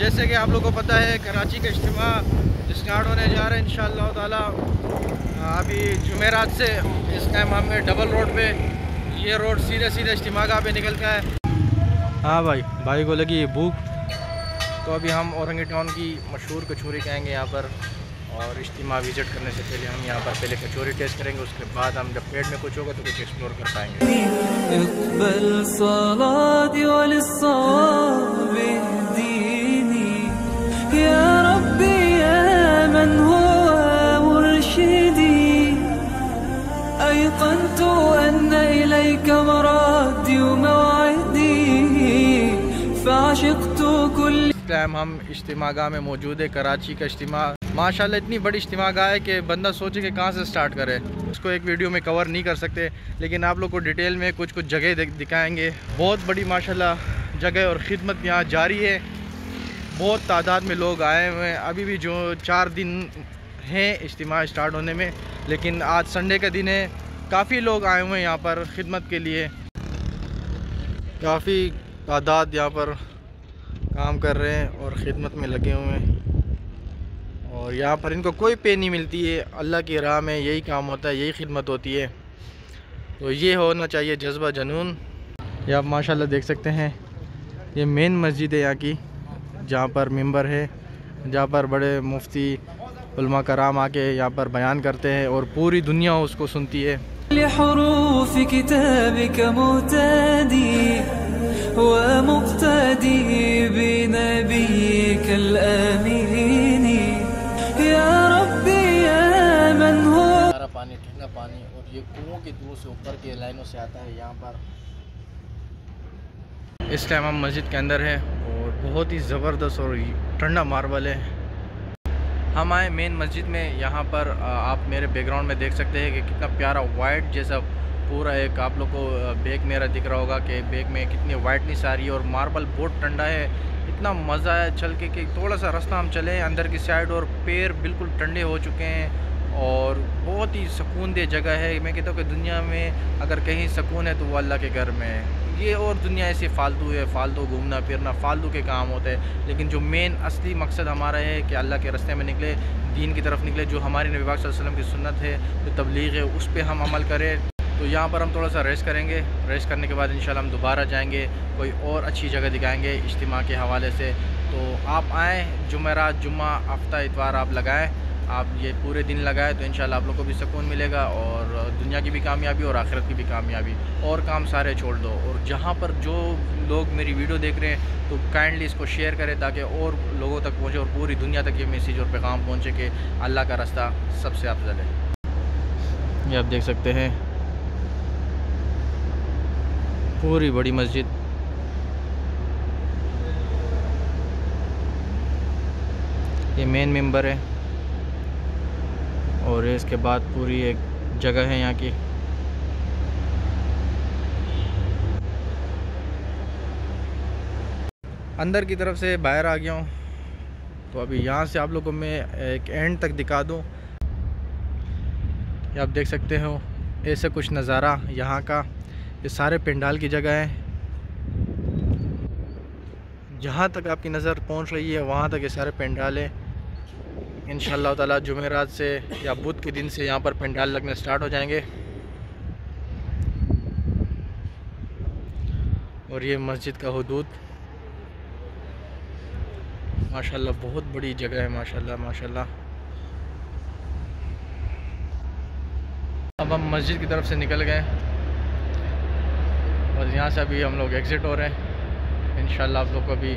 जैसे कि आप लोगों को पता है कराची का इज्तिमा स्टार्ट होने जा रहा है इंशाअल्लाह ताला। अभी जुमेरात से इस टाइम में डबल रोड पे ये रोड सीधे सीधे इज्तिमागाह पे निकलता है। हाँ भाई को लगी भूख, तो अभी हम औरंगी टाउन की मशहूर कचौरी खाएँगे यहाँ पर। और इज्तिमा विज़िट करने से पहले हम यहाँ पर पहले कचौरी टेस्ट करेंगे, उसके बाद हम जब पेट में कुछ होगा तो कुछ एक्सप्लोर कर पाएंगे। इस टाइम हम इज्तिमागाह में मौजूद है, कराची का इज्तिमा माशाल्लाह इतनी बड़ी इज्तिमागाह है कि बंदा सोचे कि कहाँ से स्टार्ट करे, उसको एक वीडियो में कवर नहीं कर सकते। लेकिन आप लोग को डिटेल में कुछ कुछ जगह दिखाएंगे। बहुत बड़ी माशाल्लाह जगह और ख़िदमत यहाँ जारी है, बहुत तादाद में लोग आए हुए हैं। अभी भी जो 4 दिन हैं इज्तिमा स्टार्ट होने में, लेकिन आज संडे का दिन है, काफ़ी लोग आए हुए हैं यहाँ पर ख़िदमत के लिए। काफ़ी तादाद यहाँ पर काम कर रहे हैं और ख़िदमत में लगे हुए हैं। और यहाँ पर इनको कोई पे नहीं मिलती है, अल्लाह की राह में यही काम होता है, यही खिदमत होती है। तो ये होना चाहिए जज्बा जुनून। ये आप माशाल्लाह देख सकते हैं, ये मेन मस्जिद है यहाँ की, जहाँ पर मिंबर है, जहाँ पर बड़े मुफ्ती उलमा कराम आके यहाँ पर बयान करते हैं और पूरी दुनिया उसको सुनती है। पानी ठंडा पानी और ये कुओं के दूर से ऊपर के लाइनों से आता है यहाँ पर। इस टाइम हम मस्जिद के अंदर हैं और बहुत ही ज़बरदस्त और ठंडा मार्बल है। हम आए मेन मस्जिद में, यहाँ पर आप मेरे बैकग्राउंड में देख सकते हैं कि कितना प्यारा वाइट जैसा पूरा एक आप लोग को बैग मेरा दिख रहा होगा कि बैग में कितनी वाइटनेस आ रही है। और मार्बल बहुत ठंडा है, इतना मज़ा है चल के कि थोड़ा सा रास्ता हम चले अंदर की साइड और पैर बिल्कुल ठंडे हो चुके हैं। और बहुत ही सुकून दे जगह है। मैं कहता हूँ कि दुनिया में अगर कहीं सुकून है तो वो अल्लाह के घर में है। ये और दुनिया ऐसी फ़ालतू है, फ़ालतू घूमना फिरना, फ़ालतू के काम होते हैं। लेकिन जो मेन असली मकसद हमारा है कि अल्लाह के रास्ते में निकले, दीन की तरफ निकले, जो हमारे नबी पाक सल्लल्लाहु अलैहि वसल्लम की सुन्नत है, जो तबलीग है, उस पर हम अमल करें। तो यहाँ पर हम थोड़ा सा रेस्ट करेंगे, रेस्ट करने के बाद इंशाल्लाह हम दोबारा जाएंगे, कोई और अच्छी जगह दिखाएँगे इज्तिमा के हवाले से। तो आप आएँ, जुमेरात, जुम्मा, हफ्ता, इतवार आप लगाएँ, आप ये पूरे दिन लगाए तो इंशाल्लाह आप लोग को भी सुकून मिलेगा और दुनिया की भी कामयाबी और आखिरत की भी कामयाबी। और काम सारे छोड़ दो। और जहाँ पर जो लोग मेरी वीडियो देख रहे हैं तो काइंडली इसको शेयर करें ताकि और लोगों तक पहुँचे और पूरी दुनिया तक ये मैसेज और पैगाम पहुँचे कि अल्लाह का रास्ता सबसे अफजल है। ये आप देख सकते हैं पूरी बड़ी मस्जिद। ये मेन मेंबर है और इसके बाद पूरी एक जगह है यहाँ की। अंदर की तरफ से बाहर आ गया हूँ, तो अभी यहाँ से आप लोगों को मैं एक एंड तक दिखा दूँ। आप देख सकते हो ऐसा कुछ नज़ारा यहाँ का। ये सारे पंडाल की जगह है, जहाँ तक आपकी नज़र पहुँच रही है वहाँ तक ये सारे पंडाल है। इंशाअल्लाह ताला जुमेरात से या बुध के दिन से यहाँ पर पंडाल लगने स्टार्ट हो जाएंगे। और ये मस्जिद का हुदूद माशाल्लाह बहुत बड़ी जगह है, माशाल्लाह माशाल्लाह। अब हम मस्जिद की तरफ से निकल गए और यहाँ से अभी हम लोग एग्ज़िट हो रहे हैं। इंशाअल्लाह आप लोग को अभी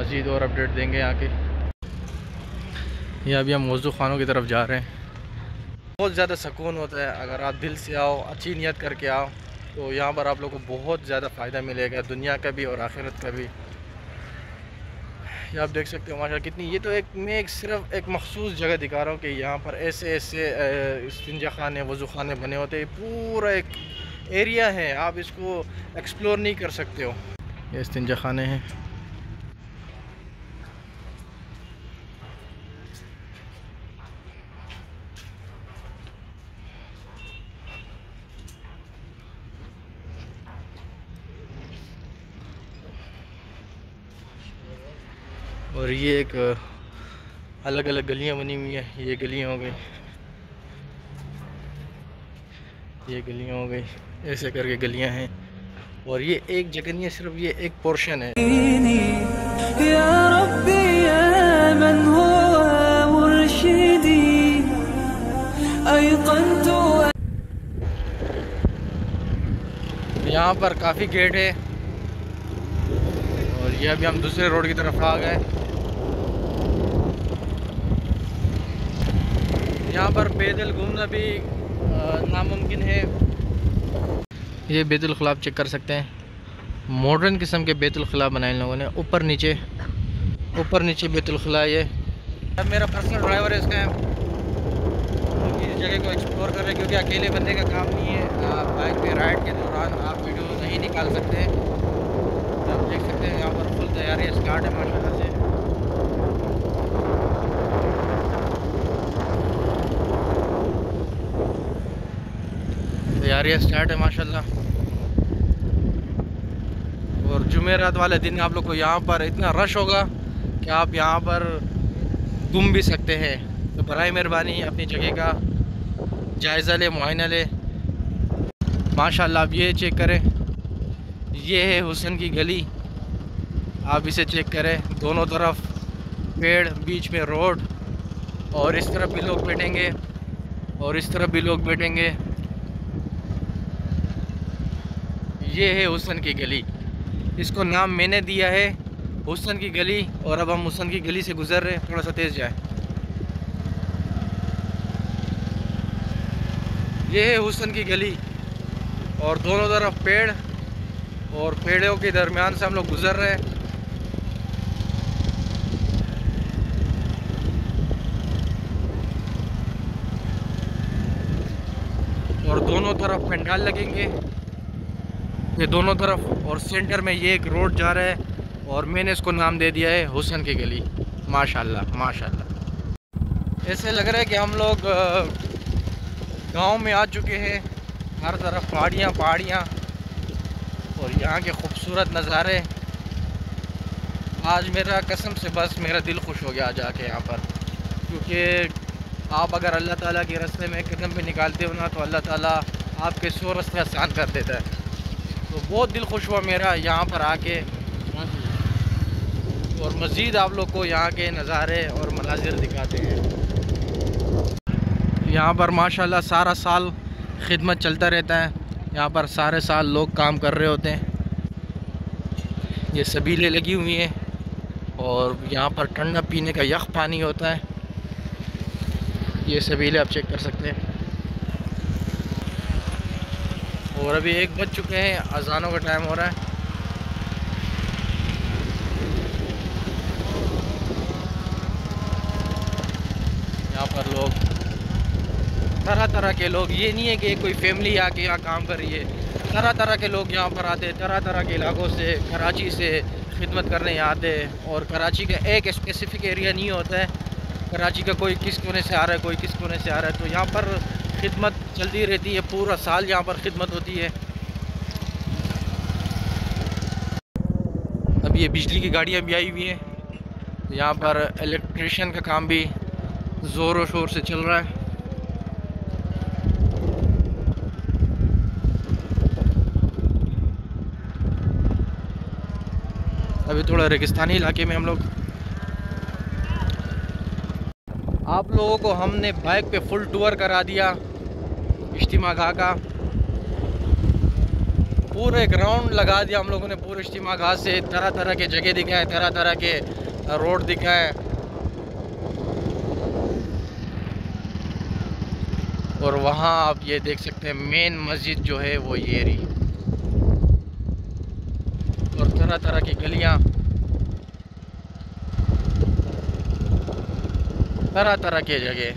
मज़ीद और अपडेट देंगे यहाँ की। ये अभी हम वज़ू खानों की तरफ जा रहे हैं। बहुत ज़्यादा सुकून होता है अगर आप दिल से आओ, अच्छी नियत करके आओ, तो यहाँ पर आप लोगों को बहुत ज़्यादा फ़ायदा मिलेगा, दुनिया का भी और आखिरत का भी। ये आप देख सकते हो माशाल्लाह कितनी, ये तो एक मैं एक सिर्फ़ एक मखसूस जगह दिखा रहा हूँ कि यहाँ पर ऐसे ऐसे इस्तिंजा खाने, वज़ू खाने बने होते हैं। पूरा एक एरिया है, आप इसको एक्सप्लोर नहीं कर सकते हो। ये इस्तिंजा खाने हैं। और ये एक अलग अलग गलियां बनी हुई हैं। ये गलियां हो गई, ये गलियां हो गई, ऐसे करके गलियां हैं। और ये एक जगह नहीं है, सिर्फ ये एक पोर्शन है। यहाँ पर काफ़ी गेट है और यह अभी हम दूसरे रोड की तरफ आ गए। यहाँ पर पैदल घूमना भी नामुमकिन है। ये बैतुलखला आप चेक कर सकते हैं, मॉडर्न किस्म के बैतुलखला बनाए इन लोगों ने। ऊपर नीचे बैतुलखला। ये मेरा पर्सनल ड्राइवर है, इसका इस जगह को एक्सप्लोर कर रहे हैं, क्योंकि अकेले बंदे का काम नहीं है। बाइक पे राइड के दौरान आप वीडियो नहीं निकाल सकते। आप देख सकते हैं यहाँ पर फुल तैयारी स्टार्ट है माशाल्लाह से। तैयारी स्टार्ट है माशाल्लाह। और जुमेरात वाले दिन आप लोग को यहाँ पर इतना रश होगा कि आप यहाँ पर घूम भी सकते हैं। तो बराए मेहरबानी अपनी जगह का जायज़ा ले, मुआयना ले। माशाल्लाह आप ये चेक करें, ये है हुसैन की गली। आप इसे चेक करें, दोनों तरफ पेड़, बीच में रोड। और इस तरफ भी लोग बैठेंगे और इस तरफ भी लोग बैठेंगे। ये है हुसैन की गली, इसको नाम मैंने दिया है हुसैन की गली। और अब हम हुसैन की गली से गुजर रहे हैं। थोड़ा सा तेज़ जाए। ये है हुसैन की गली और दोनों तरफ पेड़, और पेड़ों के दरमियान से हम लोग गुजर रहे हैं। और दोनों तरफ पंडाल लगेंगे, ये दोनों तरफ। और सेंटर में ये एक रोड जा रहा है और मैंने इसको नाम दे दिया है हुसैन की गली। माशाल्लाह माशाल्लाह, ऐसे लग रहा है कि हम लोग गांव में आ चुके हैं। हर तरफ पहाड़ियाँ पहाड़ियाँ और यहाँ के खूबसूरत नज़ारे। आज मेरा कसम से बस मेरा दिल खुश हो गया जाके यहाँ पर, क्योंकि आप अगर अल्लाह ताला के रास्ते में कदम भी निकालते हो ना, तो अल्लाह ताला आपके सो रास्ते आसान कर देता है। तो बहुत दिल खुश हुआ मेरा यहाँ पर आके। और मज़ीद आप लोग को यहाँ के नज़ारे और मनाजिर दिखाते हैं। यहाँ पर माशाल्लाह सारा साल खिदमत चलता रहता है। यहाँ पर सारे साल लोग काम कर रहे होते हैं। ये सबीलें लगी हुई हैं और यहाँ पर ठंडा पीने का यख पानी होता है। ये सबीलें आप चेक कर सकते हैं। और अभी 1 बज चुके हैं, अजानों का टाइम हो रहा है। यहाँ पर लोग तरह तरह के लोग, ये नहीं है कि कोई फैमिली आके यहाँ काम कर रही है। तरह तरह के लोग यहाँ पर आते हैं, तरह तरह के इलाकों से, कराची से खिदमत करने यहाँ आते हैं। और कराची का एक स्पेसिफिक एरिया नहीं होता है। कराची का कोई किस कोने से आ रहा है, कोई किस कोने से आ रहा है। तो यहाँ पर खिदमत चलती रहती है, पूरा साल यहाँ पर खिदमत होती है। अब ये बिजली की गाड़ियाँ भी आई हुई हैं। यहाँ पर इलेक्ट्रिशियन का काम भी ज़ोरों शोर से चल रहा है। अभी थोड़ा रेगिस्तानी इलाके में हम लोग। आप लोगों को हमने बाइक पे फुल टूर करा दिया इज्तिमागाह का। पूरा एक राउंड लगा दिया हम लोगों ने पूरे इज्तिमागाह से। तरह तरह के जगह दिखाए, तरह तरह के रोड दिखाए। और वहाँ आप ये देख सकते हैं मेन मस्जिद जो है वो ये रही। और तरह तरह की गलियाँ, तरह तरह के जगह।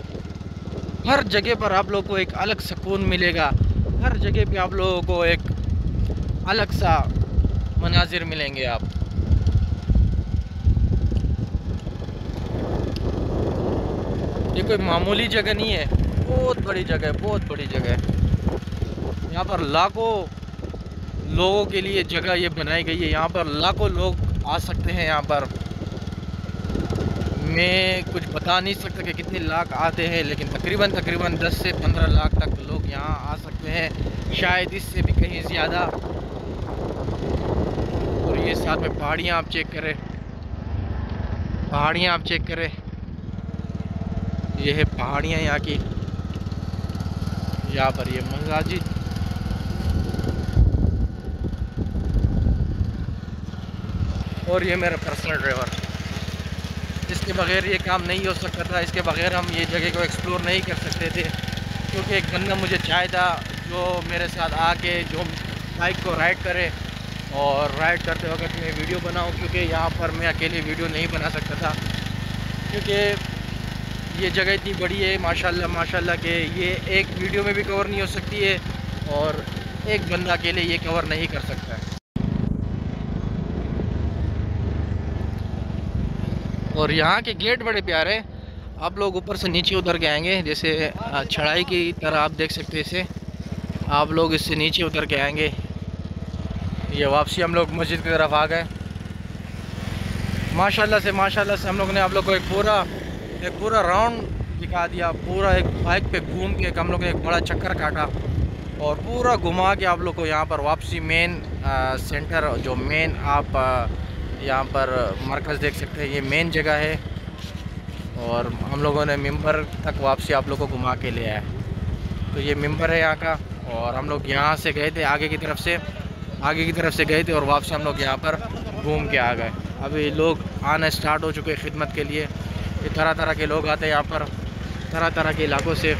हर जगह पर आप लोगों को एक अलग सुकून मिलेगा। हर जगह पे आप लोगों को एक अलग सा मनाजिर मिलेंगे। आप ये कोई मामूली जगह नहीं है, बहुत बड़ी जगह है, बहुत बड़ी जगह है। यहाँ पर लाखों लोगों के लिए जगह ये बनाई गई है। यहाँ पर लाखों लोग आ सकते हैं। यहाँ पर मैं कुछ बता नहीं सकता कि कितने लाख आते हैं, लेकिन तकरीबन 10 से 15 लाख तक लोग यहाँ आ सकते हैं, शायद इससे भी कहीं ज़्यादा। और ये साथ में पहाड़ियाँ आप चेक करें, पहाड़ियाँ आप चेक करें, ये है पहाड़ियाँ यहाँ की। यहाँ पर ये मंगराजी, और ये मेरा पर्सनल ड्राइवर। इसके बगैर ये काम नहीं हो सकता था, इसके बगैर हम ये जगह को एक्सप्लोर नहीं कर सकते थे, क्योंकि एक बंदा मुझे चाहिए था जो मेरे साथ आके जो बाइक को राइड करे और राइड करते वक्त मैं वीडियो बनाऊं, क्योंकि यहाँ पर मैं अकेले वीडियो नहीं बना सकता था, क्योंकि ये जगह इतनी बड़ी है माशाल्लाह के ये एक वीडियो में भी कवर नहीं हो सकती है और एक बंदा अकेले ये कवर नहीं कर सकता है। और यहाँ के गेट बड़े प्यारे हैं, आप लोग ऊपर से नीचे उतर के आएंगे, जैसे चढ़ाई की तरह आप देख सकते हैं इसे, आप लोग इससे नीचे उतर के आएंगे। ये वापसी हम लोग मस्जिद की तरफ आ गए। माशाल्लाह से हम लोग ने आप लोग को एक पूरा राउंड दिखा दिया, पूरा एक बाइक पे घूम के हम लोग ने एक बड़ा चक्कर काटा और पूरा घुमा के आप लोग को यहाँ पर वापसी मेन सेंटर, जो मेन आप यहाँ पर मरकज़ देख सकते हैं, ये मेन जगह है। और हम लोगों ने मिंबर तक वापसी आप लोगों को घुमा के ले आया। तो ये मिंबर है यहाँ का, और हम लोग यहाँ से गए थे आगे की तरफ से गए थे और वापस हम लोग यहाँ पर घूम के आ गए। अभी लोग आना स्टार्ट हो चुके हैं खिदमत के लिए, ये तरह तरह के लोग आते हैं यहाँ पर, तरह तरह के इलाकों से।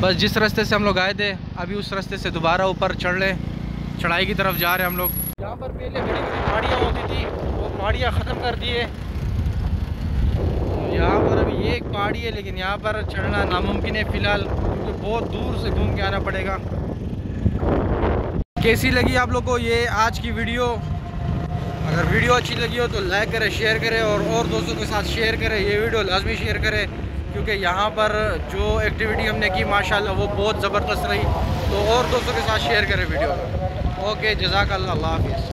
बस जिस रास्ते से हम लोग आए थे अभी उस रास्ते से दोबारा ऊपर चढ़ाई की तरफ जा रहे हैं हम लोग। यहाँ पर पहले बड़ी बड़ी पहाड़ियाँ होती थी, वो पहाड़ियाँ ख़त्म कर दिए, यहाँ पर अभी ये एक पहाड़ी है, लेकिन यहाँ पर चढ़ना नामुमकिन है फ़िलहाल, क्योंकि बहुत दूर से घूम के आना पड़ेगा। कैसी लगी आप लोग को ये आज की वीडियो? अगर वीडियो अच्छी लगी हो तो लाइक करें, शेयर करें और दोस्तों के साथ शेयर करें, ये वीडियो लाजमी शेयर करें, क्योंकि यहाँ पर जो एक्टिविटी हमने की माशाल्लाह वो बहुत ज़बरदस्त रही, तो और दोस्तों के साथ शेयर करें वीडियो। ओके, जज़ाकल्लाह, अल्लाह हाफ़िज़।